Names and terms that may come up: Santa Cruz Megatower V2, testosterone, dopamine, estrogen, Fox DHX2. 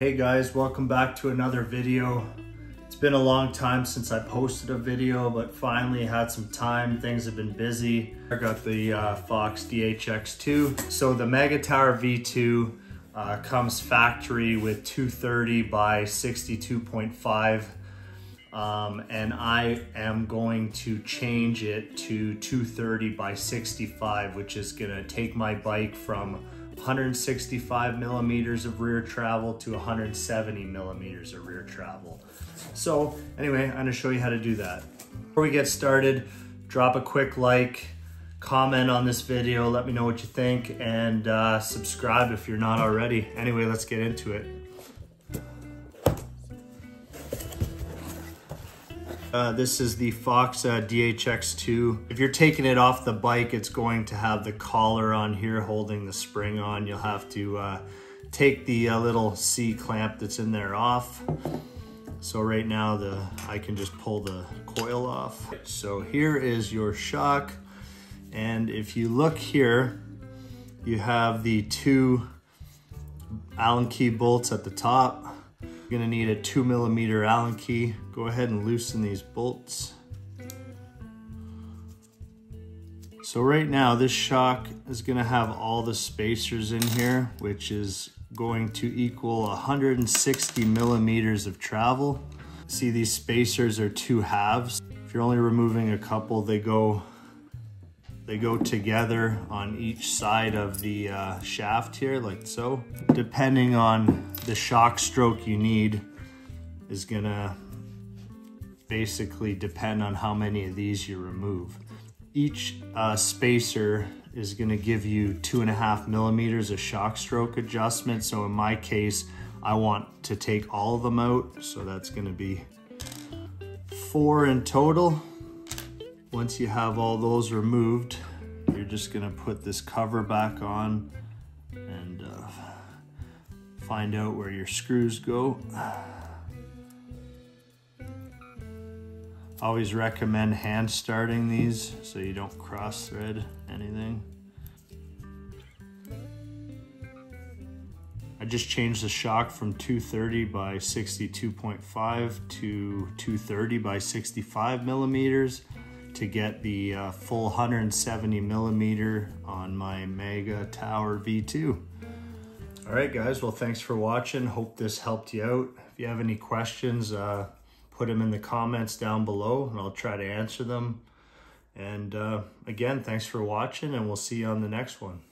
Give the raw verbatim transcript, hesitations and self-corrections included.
Hey guys, welcome back to another video. It's been a long time since I posted a video, but finally had some time. Things have been busy. I got the uh, Fox D H X two. So the Megatower V two uh, comes factory with two thirty by sixty-two point five. Um, and I am going to change it to two thirty by sixty-five, which is gonna take my bike from one hundred sixty-five millimeters of rear travel to one hundred seventy millimeters of rear travel. So anyway, I'm gonna show you how to do that. Before we get started, drop a quick like, comment on this video, let me know what you think, and uh, subscribe if you're not already. Anyway, let's get into it. Uh, this is the Fox uh, D H X two. If you're taking it off the bike, it's going to have the collar on here holding the spring on. You'll have to uh, take the uh, little C-clamp that's in there off. So right now the I can just pull the coil off. So here is your shock. And if you look here, you have the two Allen key bolts at the top. You're gonna need a two millimeter Allen key. Go ahead and loosen these bolts. So right now this shock is gonna have all the spacers in here, which is going to equal one hundred sixty millimeters of travel. See, these spacers are two halves. If you're only removing a couple, they go, they go together on each side of the uh, shaft here, like so. Depending on the shock stroke you need is gonna basically depend on how many of these you remove. Each uh, spacer is gonna give you two and a half millimeters of shock stroke adjustment. So in my case, I want to take all of them out. So that's gonna be four in total. Once you have all those removed, you're just gonna put this cover back on and uh, find out where your screws go. Always recommend hand starting these so you don't cross thread anything. I just changed the shock from two thirty by sixty-two point five to two thirty by sixty-five millimeters. To get the uh, full one hundred seventy millimeter on my Megatower V two. All right guys, well thanks for watching. Hope this helped you out. If you have any questions, uh, put them in the comments down below and I'll try to answer them. And uh, again, thanks for watching and we'll see you on the next one.